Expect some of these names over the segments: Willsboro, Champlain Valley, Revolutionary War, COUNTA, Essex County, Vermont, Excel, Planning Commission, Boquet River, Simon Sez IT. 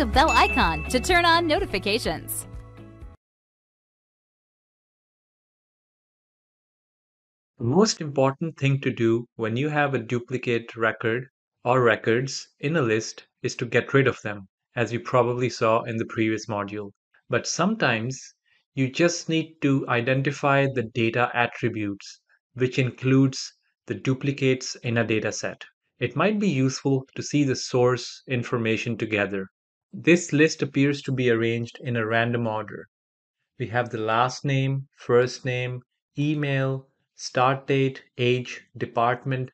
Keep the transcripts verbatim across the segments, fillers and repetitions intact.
the bell icon to turn on notifications. The most important thing to do when you have a duplicate record or records in a list is to get rid of them, as you probably saw in the previous module. But sometimes you just need to identify the data attributes, which includes the duplicates in a dataset. It might be useful to see the source information together. This list appears to be arranged in a random order. We have the last name, first name, email, start date, age, department,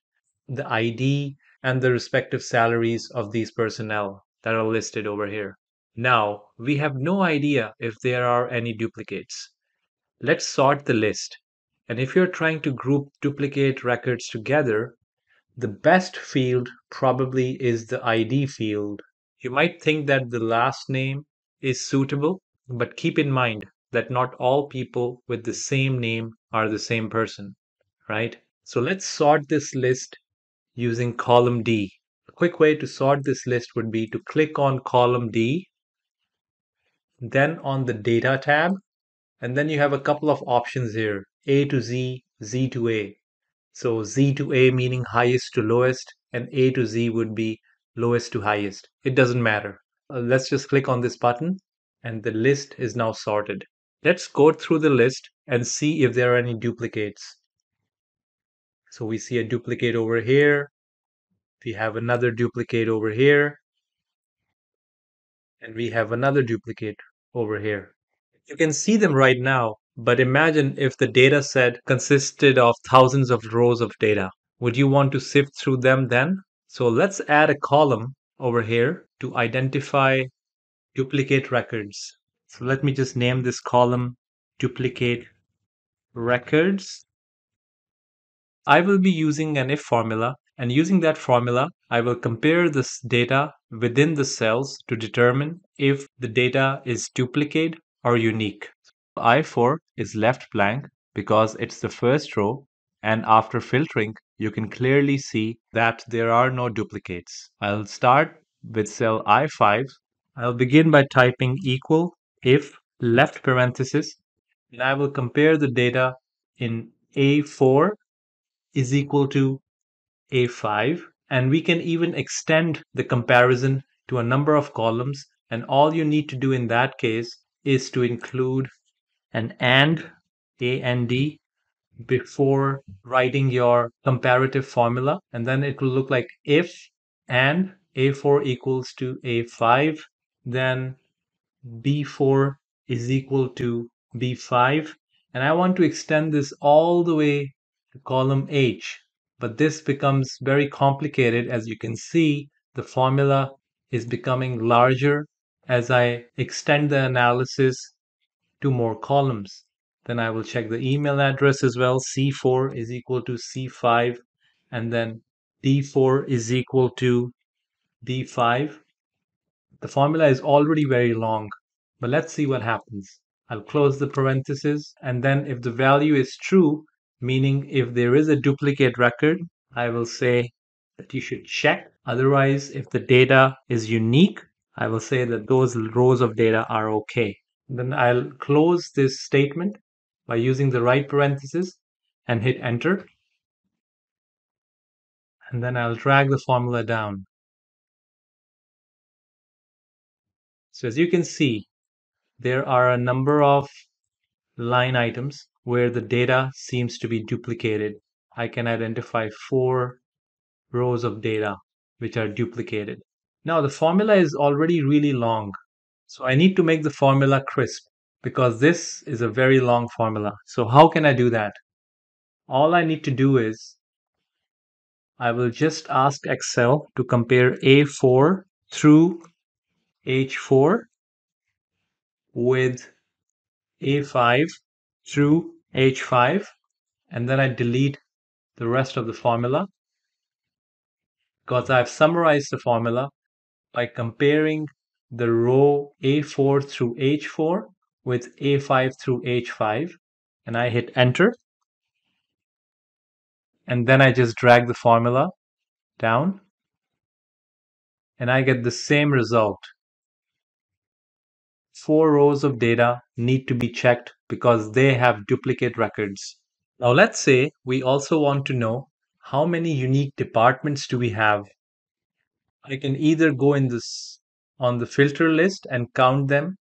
the I D, and the respective salaries of these personnel that are listed over here. Now, we have no idea if there are any duplicates. Let's sort the list. And if you're trying to group duplicate records together, the best field probably is the I D field. You might think that the last name is suitable, but keep in mind that not all people with the same name are the same person, right? So let's sort this list using column D. A quick way to sort this list would be to click on column D, then on the data tab, and then you have a couple of options here, A to Z, Z to A. So Z to A meaning highest to lowest, and A to Z would be lowest to highest. It doesn't matter. Uh, let's just click on this button and the list is now sorted. Let's go through the list and see if there are any duplicates. So we see a duplicate over here. We have another duplicate over here. And we have another duplicate over here. You can see them right now, but imagine if the data set consisted of thousands of rows of data. Would you want to sift through them then? So let's add a column over here to identify duplicate records. So let me just name this column duplicate records. I will be using an if formula, and using that formula, I will compare this data within the cells to determine if the data is duplicate or unique. I four is left blank because it's the first row, and after filtering, you can clearly see that there are no duplicates. I'll start with cell I five. I'll begin by typing equal if left parenthesis, and I will compare the data in A four is equal to A five, and we can even extend the comparison to a number of columns, and all you need to do in that case is to include an AND, A N D, before writing your comparative formula, and then it will look like if and A four equals to A five, then B four is equal to B five, and I want to extend this all the way to column H. But this becomes very complicated. As you can see, the formula is becoming larger as I extend the analysis to more columns. Then I will check the email address as well. C four is equal to C five, and then D four is equal to D five. The formula is already very long, but let's see what happens. I'll close the parentheses, and then if the value is true, meaning if there is a duplicate record, I will say that you should check. Otherwise, if the data is unique, I will say that those rows of data are okay. Then I'll close this statement by using the right parenthesis and hit enter. And then I'll drag the formula down. So as you can see, there are a number of line items where the data seems to be duplicated. I can identify four rows of data which are duplicated. Now the formula is already really long, so I need to make the formula crisp because this is a very long formula. So how can I do that? All I need to do is I will just ask Excel to compare A four through H four with A five through H five, and then I delete the rest of the formula because I've summarized the formula by comparing the row A four through H four with A five through H five, and I hit enter, and then I just drag the formula down and I get the same result. four rows of data need to be checked because they have duplicate records. Now let's say we also want to know how many unique departments do we have. I can either go in this on the filter list and count them,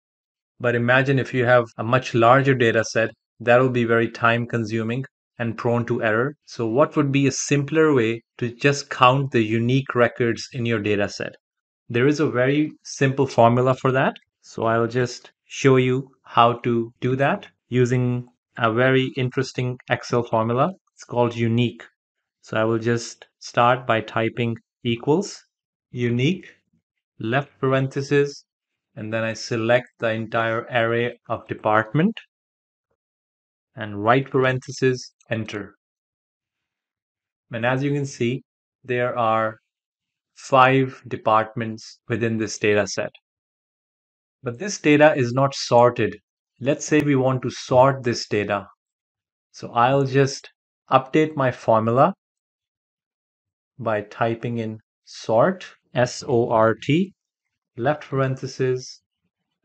but imagine if you have a much larger data set, that will be very time consuming and prone to error. So what would be a simpler way to just count the unique records in your data set? There is a very simple formula for that. So I'll just show you how to do that using a very interesting Excel formula. It's called unique. So I will just start by typing equals unique, left parenthesis, and then I select the entire array of department and right parenthesis, enter. And as you can see, there are five departments within this data set. But this data is not sorted. Let's say we want to sort this data. So I'll just update my formula by typing in sort, S O R T, left parenthesis,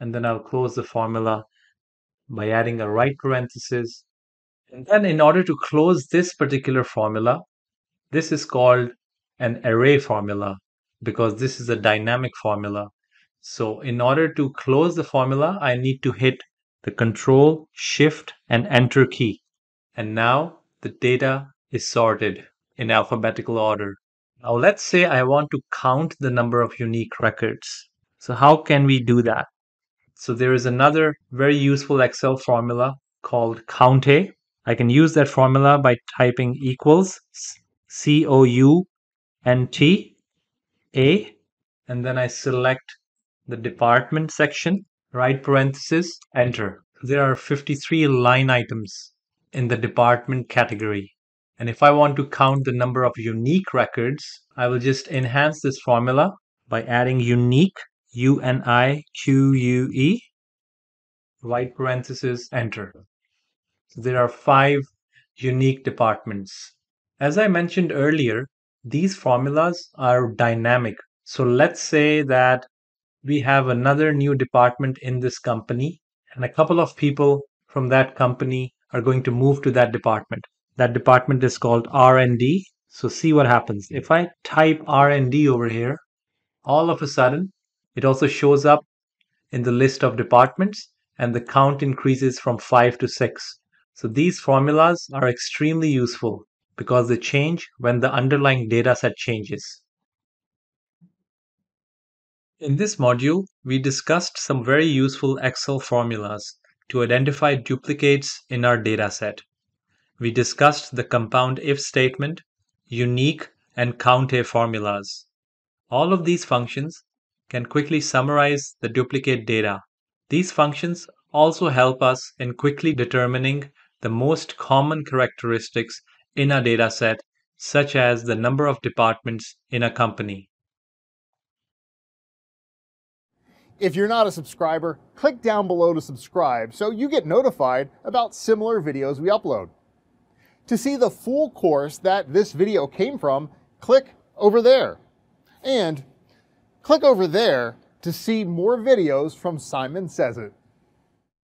and then I'll close the formula by adding a right parenthesis. And then in order to close this particular formula, this is called an array formula because this is a dynamic formula. So in order to close the formula, I need to hit the Control, Shift, and Enter key. And now the data is sorted in alphabetical order. Now let's say I want to count the number of unique records. So how can we do that? So there is another very useful Excel formula called COUNTE. I can use that formula by typing equals C O U N T A, and then I select the department section, right parenthesis, enter. There are fifty-three line items in the department category. And if I want to count the number of unique records, I will just enhance this formula by adding unique, U N I Q U E, right parenthesis, enter. So there are five unique departments. As I mentioned earlier, these formulas are dynamic. So let's say that we have another new department in this company, and a couple of people from that company are going to move to that department. That department is called R and D. So see what happens. If I type R and D over here, all of a sudden, it also shows up in the list of departments, and the count increases from five to six. So these formulas are extremely useful because they change when the underlying data set changes. In this module, we discussed some very useful Excel formulas to identify duplicates in our data set. We discussed the compound if statement, unique, and COUNTE formulas. All of these functions can quickly summarize the duplicate data. These functions also help us in quickly determining the most common characteristics in a data set, such as the number of departments in a company. If you're not a subscriber, click down below to subscribe so you get notified about similar videos we upload. To see the full course that this video came from, click over there. And click over there to see more videos from Simon Sez I T.